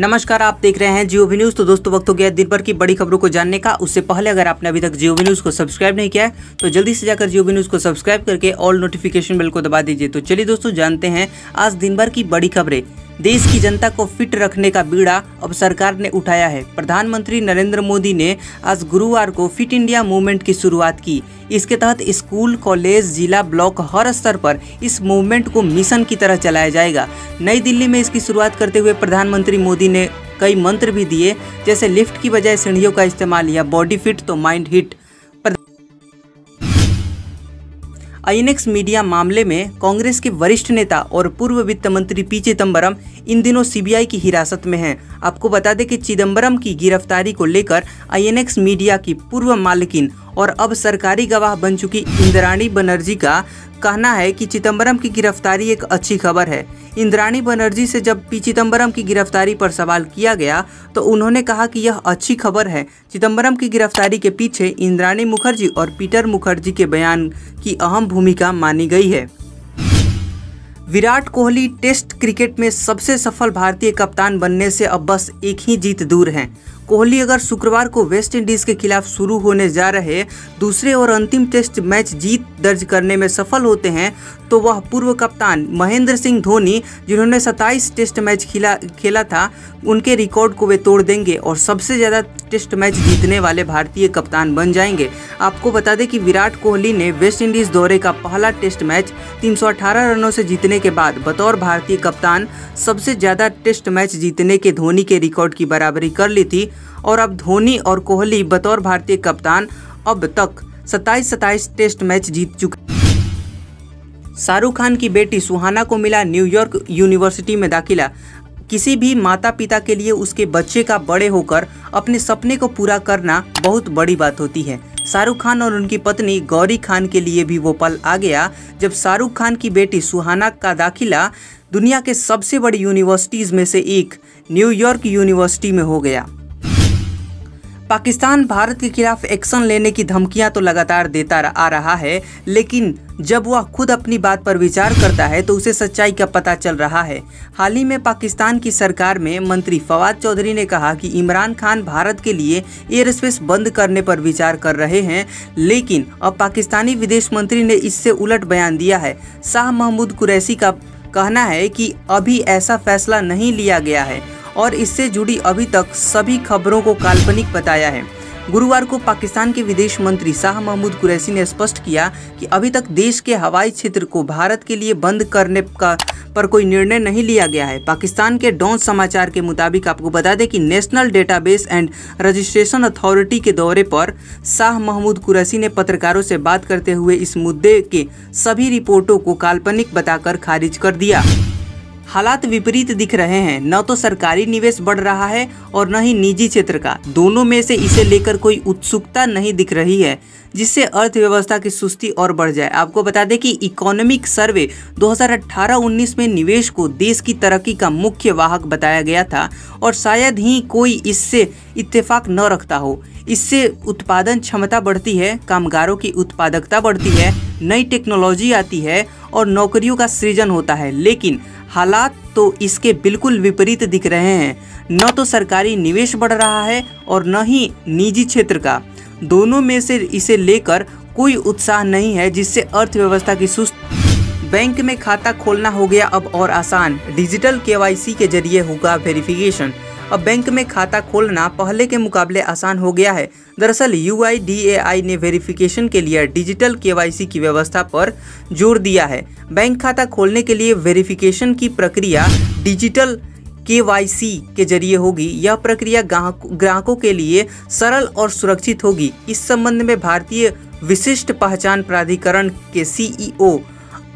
नमस्कार, आप देख रहे हैं जियो वी न्यूज। तो दोस्तों, वक्त हो गया दिन भर की बड़ी खबरों को जानने का। उससे पहले अगर आपने अभी तक जियो वी न्यूज को सब्सक्राइब नहीं किया है तो जल्दी से जाकर जियो वी न्यूज को सब्सक्राइब करके ऑल नोटिफिकेशन बेल को दबा दीजिए। तो चलिए दोस्तों, जानते हैं आज दिन भर की बड़ी खबरें। देश की जनता को फिट रखने का बीड़ा अब सरकार ने उठाया है। प्रधानमंत्री नरेंद्र मोदी ने आज गुरुवार को फिट इंडिया मूवमेंट की शुरुआत की। इसके तहत स्कूल, कॉलेज, जिला, ब्लॉक हर स्तर पर इस मूवमेंट को मिशन की तरह चलाया जाएगा। नई दिल्ली में इसकी शुरुआत करते हुए प्रधानमंत्री मोदी ने कई मंत्र भी दिए, जैसे लिफ्ट की बजाय सीढ़ियों का इस्तेमाल या बॉडी फिट तो माइंड हिट। आईएनएक्स मीडिया मामले में कांग्रेस के वरिष्ठ नेता और पूर्व वित्त मंत्री पी. चिदम्बरम इन दिनों सीबीआई की हिरासत में हैं। आपको बता दें कि चिदम्बरम की गिरफ्तारी को लेकर आईएनएक्स मीडिया की पूर्व मालिकिन और अब सरकारी गवाह बन चुकी इंद्राणी बनर्जी का कहना है कि चिदम्बरम की गिरफ्तारी एक अच्छी खबर है। इंद्राणी बनर्जी से जब पी. चिदम्बरम की गिरफ्तारी पर सवाल किया गया तो उन्होंने कहा कि यह अच्छी खबर है। चिदम्बरम की गिरफ्तारी के पीछे इंद्राणी मुखर्जी और पीटर मुखर्जी के बयान की अहम भूमिका मानी गई है। विराट कोहली टेस्ट क्रिकेट में सबसे सफल भारतीय कप्तान बनने से अब बस एक ही जीत दूर हैं। कोहली अगर शुक्रवार को वेस्ट इंडीज़ के खिलाफ शुरू होने जा रहे दूसरे और अंतिम टेस्ट मैच जीत दर्ज करने में सफल होते हैं तो वह पूर्व कप्तान महेंद्र सिंह धोनी, जिन्होंने 27 टेस्ट मैच खेला था, उनके रिकॉर्ड को वे तोड़ देंगे और सबसे ज़्यादा टेस्ट मैच जीतने वाले भारतीय कप्तान बन जाएंगे। आपको बता दें कि विराट कोहली ने वेस्ट इंडीज़ दौरे का पहला टेस्ट मैच 318 रनों से जीतने के बाद बतौर भारतीय कप्तान सबसे ज़्यादा टेस्ट मैच जीतने के धोनी के रिकॉर्ड की बराबरी कर ली थी और अब धोनी और कोहली बतौर भारतीय कप्तान अब तक 27 टेस्ट मैच जीत चुके। शाहरुख खान की बेटी सुहाना को मिला न्यूयॉर्क यूनिवर्सिटी में दाखिला। किसी भी माता पिता के लिए उसके बच्चे का बड़े होकर अपने सपने को पूरा करना बहुत बड़ी बात होती है। शाहरुख खान और उनकी पत्नी गौरी खान के लिए भी वो पल आ गया जब शाहरुख खान की बेटी सुहाना का दाखिला दुनिया के सबसे बड़ी यूनिवर्सिटीज़ में से एक न्यूयॉर्क यूनिवर्सिटी में हो गया। पाकिस्तान भारत के खिलाफ एक्शन लेने की धमकियां तो लगातार देता आ रहा है, लेकिन जब वह खुद अपनी बात पर विचार करता है तो उसे सच्चाई का पता चल रहा है। हाल ही में पाकिस्तान की सरकार में मंत्री फवाद चौधरी ने कहा कि इमरान खान भारत के लिए एयर स्पेस बंद करने पर विचार कर रहे हैं, लेकिन अब पाकिस्तानी विदेश मंत्री ने इससे उलट बयान दिया है। शाह महमूद कुरैशी का कहना है कि अभी ऐसा फैसला नहीं लिया गया है और इससे जुड़ी अभी तक सभी खबरों को काल्पनिक बताया है। गुरुवार को पाकिस्तान के विदेश मंत्री शाह महमूद कुरैशी ने स्पष्ट किया कि अभी तक देश के हवाई क्षेत्र को भारत के लिए बंद करने का पर कोई निर्णय नहीं लिया गया है। पाकिस्तान के डॉन समाचार के मुताबिक आपको बता दें कि national database and registration authority के दौरे पर शाह महमूद कुरैशी ने पत्रकारों से बात करते हुए इस मुद्दे के सभी रिपोर्टों को काल्पनिक बताकर खारिज कर दिया। हालात विपरीत दिख रहे हैं, न तो सरकारी निवेश बढ़ रहा है और न ही निजी क्षेत्र का। दोनों में से इसे लेकर कोई उत्सुकता नहीं दिख रही है जिससे अर्थव्यवस्था की सुस्ती और बढ़ जाए। आपको बता दें कि इकोनॉमिक सर्वे 2018-19 में निवेश को देश की तरक्की का मुख्य वाहक बताया गया था और शायद ही कोई इससे इत्तेफाक न रखता हो। इससे उत्पादन क्षमता बढ़ती है, कामगारों की उत्पादकता बढ़ती है, नई टेक्नोलॉजी आती है और नौकरियों का सृजन होता है, लेकिन हालात तो इसके बिल्कुल विपरीत दिख रहे हैं। न तो सरकारी निवेश बढ़ रहा है और न ही निजी क्षेत्र का। दोनों में से इसे लेकर कोई उत्साह नहीं है जिससे अर्थव्यवस्था की सुस्त। बैंक में खाता खोलना हो गया अब और आसान। डिजिटल केवाईसी के जरिए होगा वेरिफिकेशन। अब बैंक में खाता खोलना पहले के मुकाबले आसान हो गया है। दरअसल यूआईडीएआई ने वेरिफिकेशन के लिए डिजिटल केवाईसी की व्यवस्था पर जोर दिया है। बैंक खाता खोलने के लिए वेरिफिकेशन की प्रक्रिया डिजिटल केवाईसी के जरिए होगी। यह प्रक्रिया ग्राहकों के लिए सरल और सुरक्षित होगी। इस संबंध में भारतीय विशिष्ट पहचान प्राधिकरण के सीईओ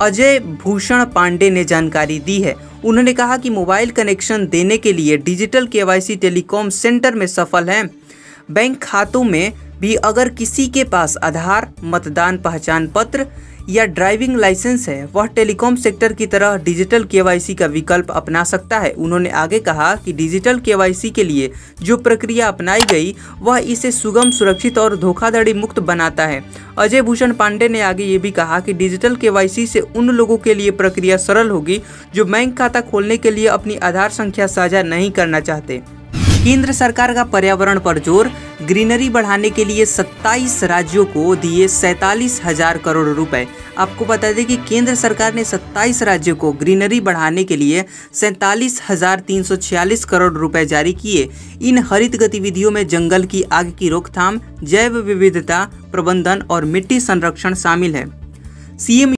अजय भूषण पांडे ने जानकारी दी है। उन्होंने कहा कि मोबाइल कनेक्शन देने के लिए डिजिटल केवाईसी टेलीकॉम सेंटर में सफल है। बैंक खातों में भी अगर किसी के पास आधार, मतदान पहचान पत्र या ड्राइविंग लाइसेंस है वह टेलीकॉम सेक्टर की तरह डिजिटल केवाईसी का विकल्प अपना सकता है। उन्होंने आगे कहा कि डिजिटल केवाईसी के लिए जो प्रक्रिया अपनाई गई वह इसे सुगम, सुरक्षित और धोखाधड़ी मुक्त बनाता है। अजय भूषण पांडे ने आगे ये भी कहा कि डिजिटल केवाईसी से उन लोगों के लिए प्रक्रिया सरल होगी जो बैंक खाता खोलने के लिए अपनी आधार संख्या साझा नहीं करना चाहते। केंद्र सरकार का पर्यावरण पर जोर, ग्रीनरी बढ़ाने के लिए 27 राज्यों को दिए 47,000 करोड़ रुपए। आपको बता दें कि केंद्र सरकार ने 27 राज्यों को ग्रीनरी बढ़ाने के लिए 47,346 करोड़ रुपए जारी किए। इन हरित गतिविधियों में जंगल की आग की रोकथाम, जैव विविधता प्रबंधन और मिट्टी संरक्षण शामिल है। सीएम